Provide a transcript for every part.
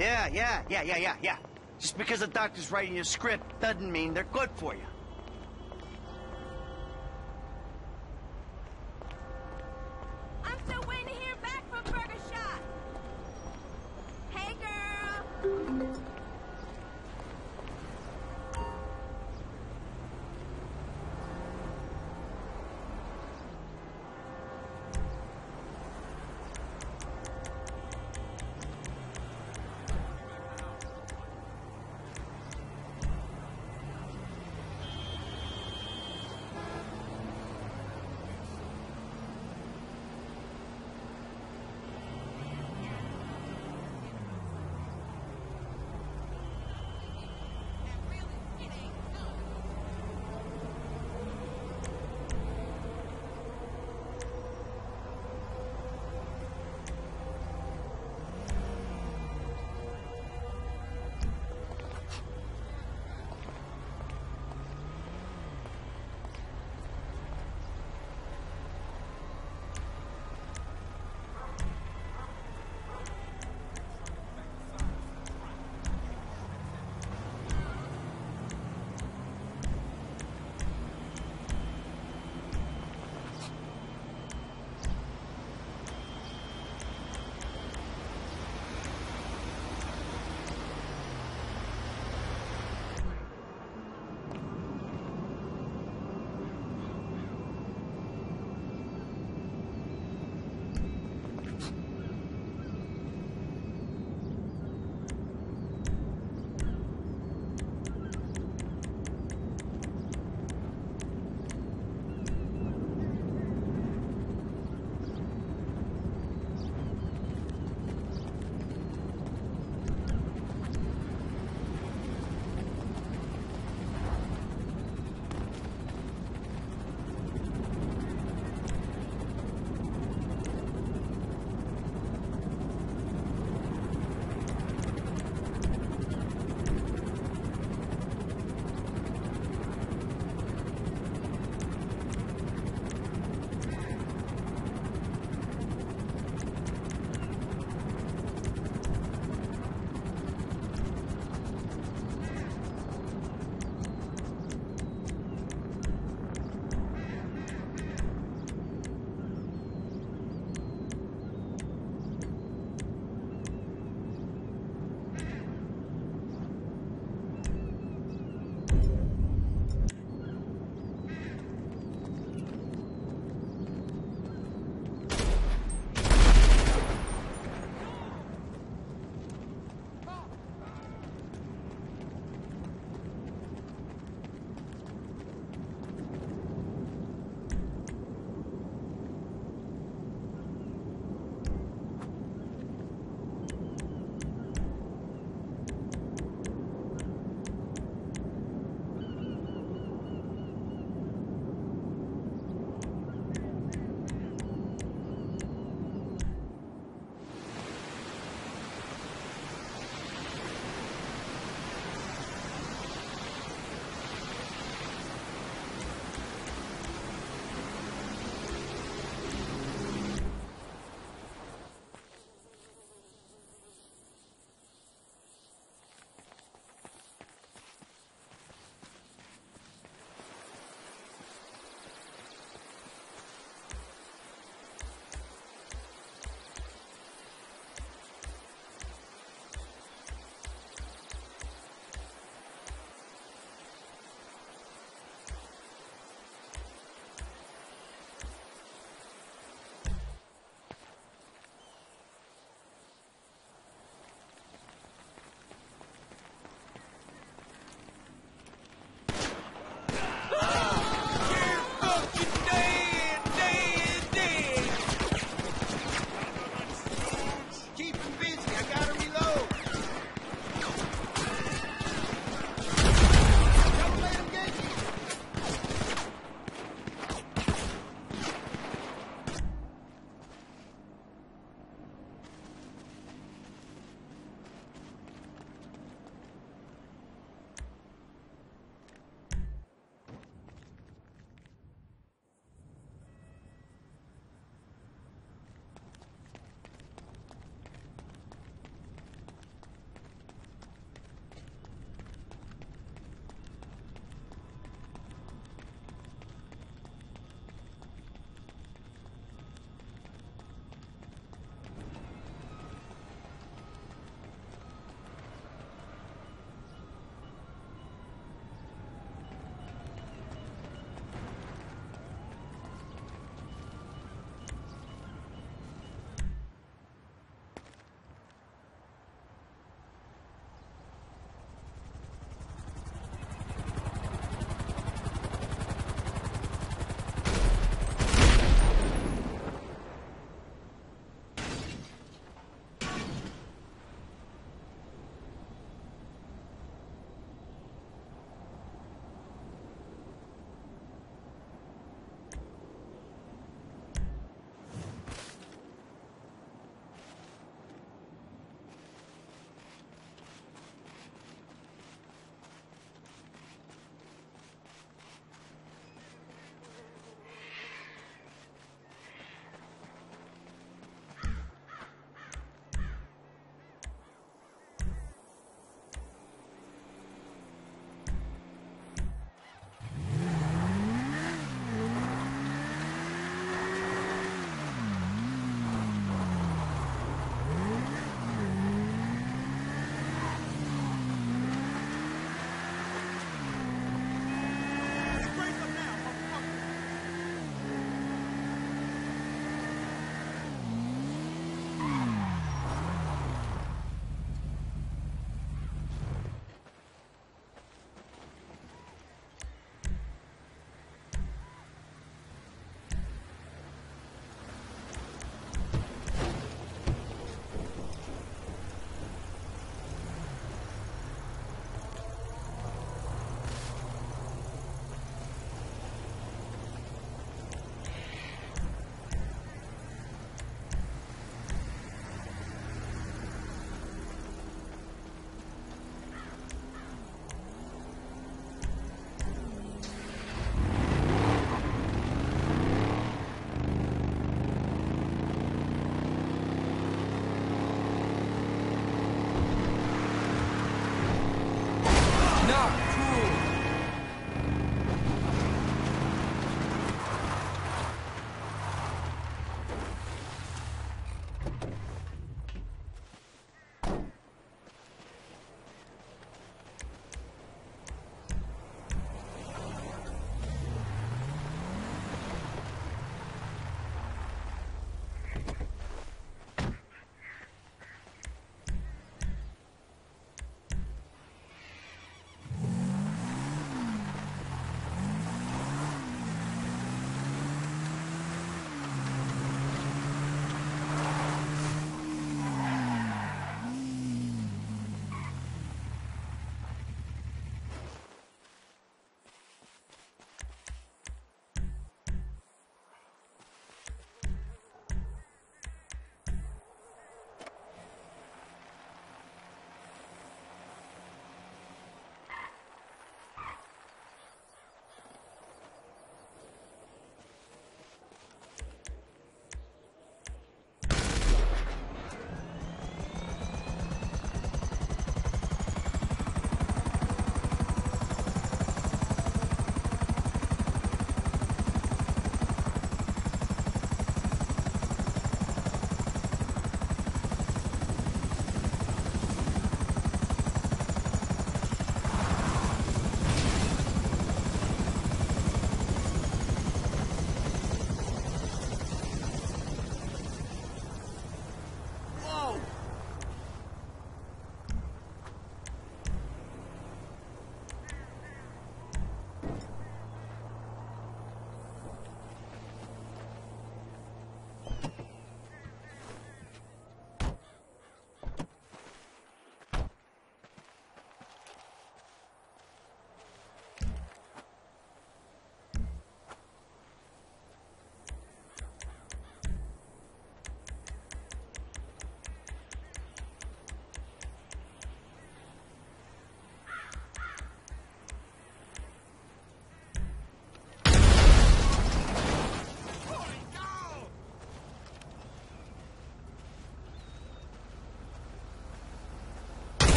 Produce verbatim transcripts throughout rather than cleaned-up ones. Yeah, yeah, yeah, yeah, yeah, yeah. Just because the doctor's writing your script doesn't mean they're good for you. I'm still waiting to hear back from Burger Shot. Hey, girl.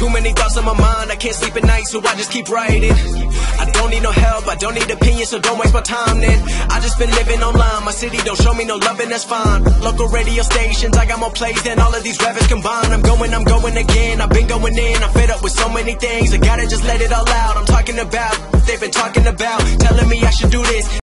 Too many thoughts on my mind, I can't sleep at night, so I just keep writing. I don't need no help, I don't need opinions, so don't waste my time then. I just been living online, my city don't show me no love and that's fine. Local radio stations, I got more plays than all of these rappers combined. I'm going, I'm going again, I've been going in, I'm fed up with so many things. I gotta just let it all out, I'm talking about what they've been talking about, telling me I should do this.